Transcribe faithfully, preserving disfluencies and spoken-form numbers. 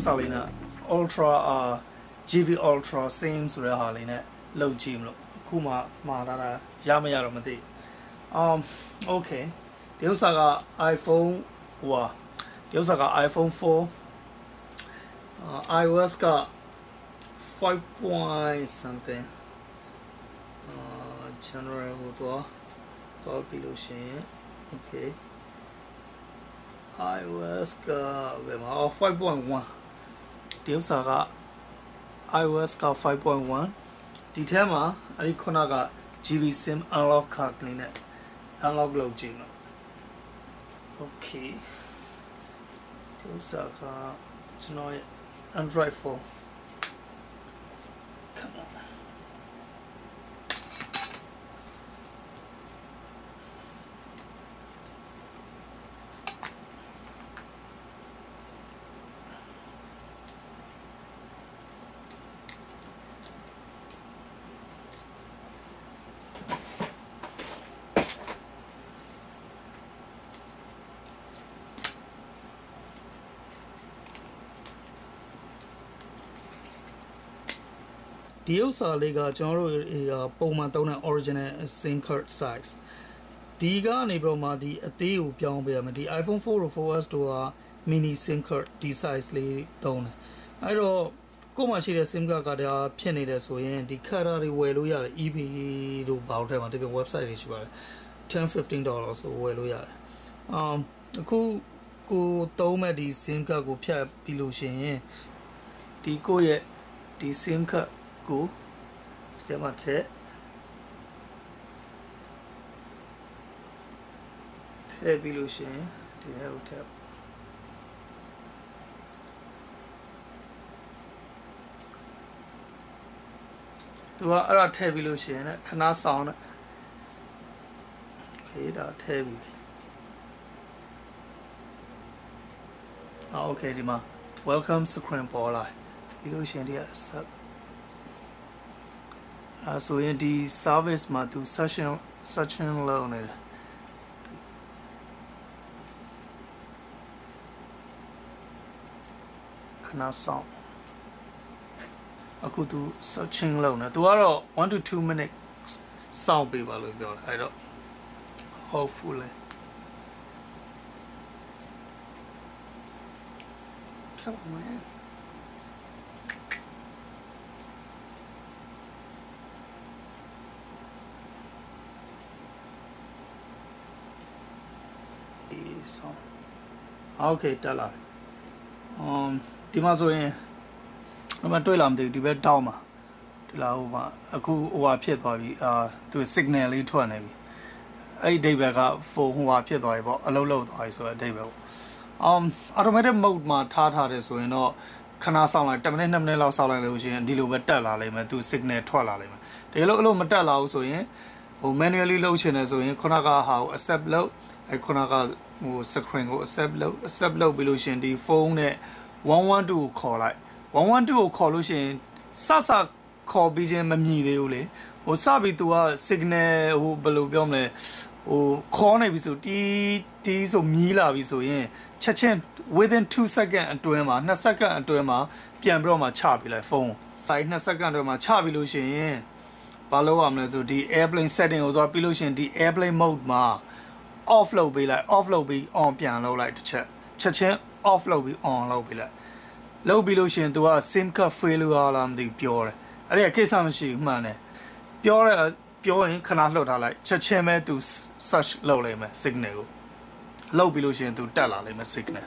လုပ်ဆောင်လေးနဲ့ Ultra အာ Gevey Ultra same ဆိုတဲ့ဟာလေးနဲ့လုပ်ကြည့်မလို့အခုမှမှားတာရမရတော့မသိ um okay ဒီဥစ္စာက iPhone ဟိုဟာဒီဥစ္စာက iPhone 4 uh, iOS က five point something uh, general ဟိုတော့တော့ပြီးလို့ရှိရင် okay iOS ကဘယ်မှာ five point one ဒီဥစ္စာက iOS က five point one ဒီထဲမှာအဲ့ဒီခုနက Gevey SIM unlock ခါကလေးနဲ့ unlock လုပ်ကြည့်နော် okay ဒီဥစ္စာကကျွန်တော်ရဲ့ Android phone come onဒီဥစ္စာလေးကကျွန်တော်တို့ပုံမှန်သုံးတဲ့ original SIM card size ဒီကနေပြီးတော့မှဒီအသေးကိုပြောင်းပေးရမယ်ဒီ iPhone 4 or 4S တို့က mini SIM card ဒီ size လေးသုံးတယ်အဲ့တော့ကိုယ်မှရှိတဲ့ SIM card ကဒါဖြစ်နေတယ်ဆိုရင်ဒီ card တွေဝယ်လို့ရတယ် eBay တို့ဘောက်ထဲမှာတကယ် website တွေရှိပါတယ်ten to fifteen dollars ဆိုဝယ်လို့ရတယ် um အခုကိုသုံးမဲ့ဒီ SIM card ကိုဖြတ်ပြီးလို့ရှိရင်ဒီကိုယ့်ရဲ့ဒီ SIM cardကိုဒီမှာထည့်ထည့်ပြီးလို့ရှိရင်ဒီထဲကိုထည့်သူကအဲ့ဒါထည့်ပြီးလို့ရှိရင်ခဏဆောင်နဲ့ခေးဒါထည့်ပြီးအော် okay ဒီမှာ welcome screen ပေါ်လာပြီးလို့ရှိရင်ဒီက sub Uh, so in the service ma tu session session loan it kana song aku tu searching loan na tu aro one to two minutes sound pe ba lo pyo la ai do hopefully come on so okay တက်လာ um ဒီမှာဆိုရင်အမှတွေ့လာမသိဘူးဒီဘက်တောင်းမှာဒီလာဟိုမှာအခုဟိုဟာဖြစ်သွားပြီအာသူ signal လေးထွက်နေပြီအဲ့ဒီဘက်ကဖုန်းဟိုဟာဖြစ်သွားပြီပေါ့အလုံးလုံးသွားပြီဆိုတော့ဒီဘက်ပေါ့ um automatic mode မှာထားထားတယ်ဆိုရင်တော့ခဏဆောင်လိုက်ten minutes two minutesလောက်ဆောင်လိုက်လို့ရှိရင်ဒီလိုပဲတက်လာလိမ့်မယ်သူ signal ထွက်လာလိမ့်မယ်တကယ်လို့အဲ့လိုမတက်လာဘူးဆိုရင်ဟို manually လုပ်ချင်တယ်ဆိုရင်ခုနကဟာကို accept လုပ်အဲ့ခုနကဟို screen ကို accept လုပ် accept လုပ်ပြီးလို့ရှင်ဒီ phone နဲ့one one twoကိုခေါ်လိုက်one one twoကိုခေါ်လို့ရှင်စစခေါ်ပြီးချင်းမမြည်သေးဘူးလေဟိုစပြီး तू က signal ဟိုဘယ်လိုပြောမလဲဟိုခေါ်နေပြီဆိုတီးတီးဆိုမြည်လာပြီဆိုရင်ချက်ချင်း within two secondsအတွင်းမှာtwo secondsအတွင်းမှာပြန်ပြီးတော့မှချပြလိုက် phone တိုင်းtwo secondsအတွင်းမှာချပြီးလို့ရှင်ဘာလုပ်ရမလဲဆိုဒီ airplane setting ကိုသွားပြီးလို့ရှင်ဒီ airplane mode မှာoff လုပ်ပေးလိုက် off လုပ်ပြီး on ပြန်လုပ်လိုက်တစ်ချက်ချက်ချင်း off လုပ်ပြီး on လုပ်ပေးလိုက်လုပ်ပြီးလို့ရှင်သူက sim card failure လားမသိပြောတယ်အဲ့ဒီကိစ္စမရှိဘူးမှန်တယ်ပြောတယ်ပြောရင်ခဏလှုပ်ထားလိုက်ချက်ချင်းပဲသူ search လုပ်လိုက်မယ် signal ကိုလုပ်ပြီးလို့ရှင်သူတက်လာလိုက်မယ် signal